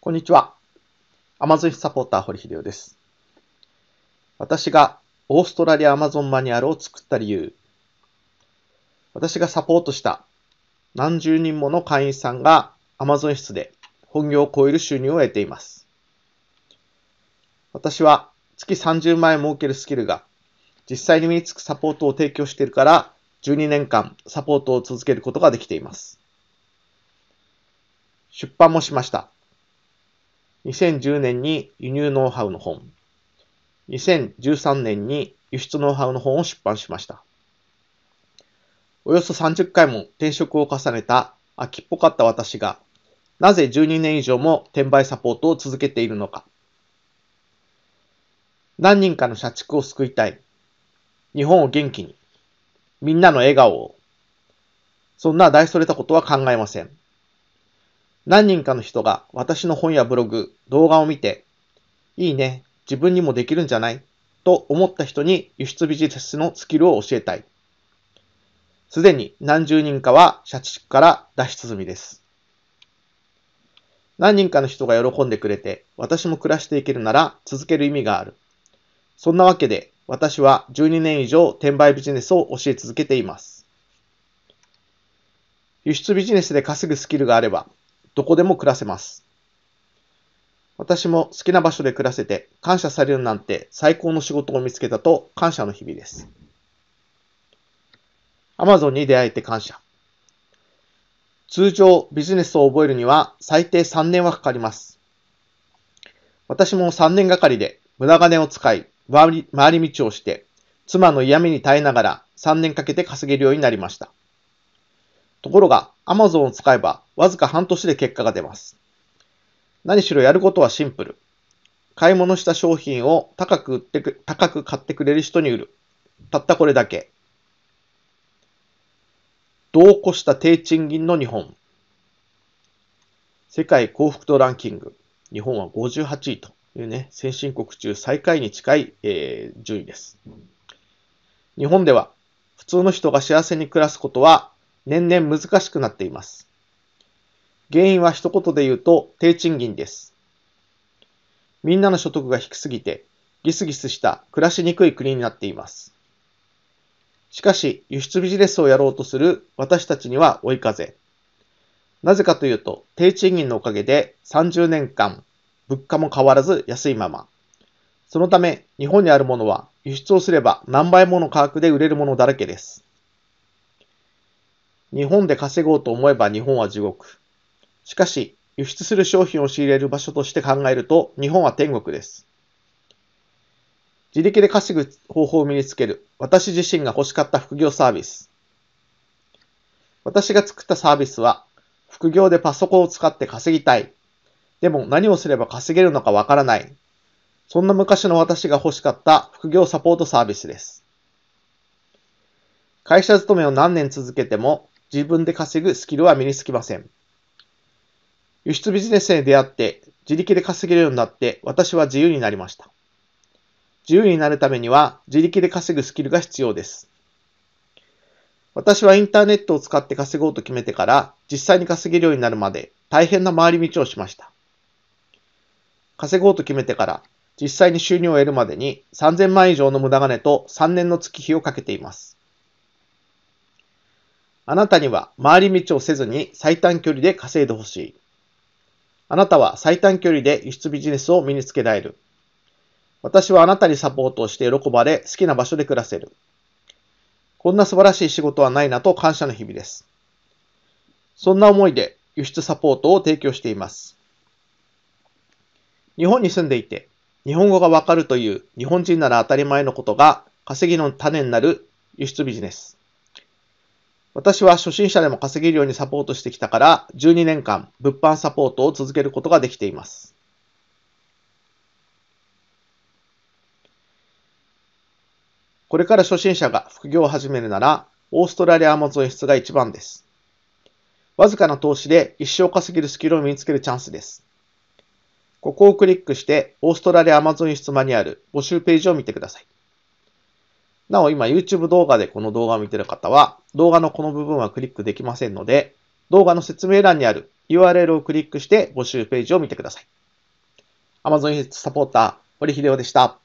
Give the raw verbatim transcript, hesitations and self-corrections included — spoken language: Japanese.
こんにちは。アマゾンサポーター堀秀夫です。私がオーストラリアアマゾンマニュアルを作った理由。私がサポートした何十人もの会員さんがアマゾン室で本業を超える収入を得ています。私は月さんじゅうまんえん儲けるスキルが実際に身につくサポートを提供しているからじゅうにねんかんサポートを続けることができています。出版もしました。にせんじゅうねんに輸入ノウハウの本、にせんじゅうさんねんに輸出ノウハウの本を出版しました。およそさんじゅっかいも転職を重ねた飽きっぽかった私が、なぜじゅうにねん以上も転売サポートを続けているのか。何人かの社畜を救いたい。日本を元気に。みんなの笑顔を。そんな大それたことは考えません。何人かの人が私の本やブログ、動画を見て、いいね、自分にもできるんじゃないと思った人に輸出ビジネスのスキルを教えたい。すでに何十人かは社畜から脱出済みです。何人かの人が喜んでくれて、私も暮らしていけるなら続ける意味がある。そんなわけで、私はじゅうにねん以上転売ビジネスを教え続けています。輸出ビジネスで稼ぐスキルがあれば、どこでも暮らせます。私も好きな場所で暮らせて感謝されるなんて最高の仕事を見つけたと感謝の日々です。Amazon に出会えて感謝。通常ビジネスを覚えるには最低さんねんはかかります。私もさんねんがかりで無駄金を使い回り、回り道をして妻の嫌味に耐えながらさんねんかけて稼げるようになりました。ところが Amazon を使えばわずか半年で結果が出ます。何しろやることはシンプル。買い物した商品を高く売ってく、高く買ってくれる人に売る。たったこれだけ。度を越した低賃金の日本。世界幸福度ランキング。日本はごじゅうはちいというね、先進国中最下位に近い、えー、順位です。日本では普通の人が幸せに暮らすことは年々難しくなっています。原因は一言で言うと低賃金です。みんなの所得が低すぎてギスギスした暮らしにくい国になっています。しかし輸出ビジネスをやろうとする私たちには追い風。なぜかというと低賃金のおかげでさんじゅうねんかん物価も変わらず安いまま。そのため日本にあるものは輸出をすれば何倍もの価格で売れるものだらけです。日本で稼ごうと思えば日本は地獄。しかし、輸出する商品を仕入れる場所として考えると、日本は天国です。自力で稼ぐ方法を身につける、私自身が欲しかった副業サービス。私が作ったサービスは、副業でパソコンを使って稼ぎたい。でも何をすれば稼げるのかわからない。そんな昔の私が欲しかった副業サポートサービスです。会社勤めを何年続けても、自分で稼ぐスキルは身につきません。輸出ビジネスに出会って自力で稼げるようになって私は自由になりました。自由になるためには自力で稼ぐスキルが必要です。私はインターネットを使って稼ごうと決めてから実際に稼げるようになるまで大変な回り道をしました。稼ごうと決めてから実際に収入を得るまでにさんぜんまん以上の無駄金とさんねんの月日をかけています。あなたには回り道をせずに最短距離で稼いでほしい。あなたは最短距離で輸出ビジネスを身につけられる。私はあなたにサポートをして喜ばれ好きな場所で暮らせる。こんな素晴らしい仕事はないなと感謝の日々です。そんな思いで輸出サポートを提供しています。日本に住んでいて日本語がわかるという日本人なら当たり前のことが稼ぎの種になる輸出ビジネス。私は初心者でも稼げるようにサポートしてきたからじゅうにねんかん物販サポートを続けることができています。これから初心者が副業を始めるならオーストラリアアマゾン室が一番です。わずかな投資で一生稼げるスキルを身につけるチャンスです。ここをクリックしてオーストラリアアマゾン室マニュアル募集ページを見てください。なお今 YouTube 動画でこの動画を見ている方は動画のこの部分はクリックできませんので動画の説明欄にあるユーアールエル をクリックして募集ページを見てください。Amazon サポーター、森秀夫でした。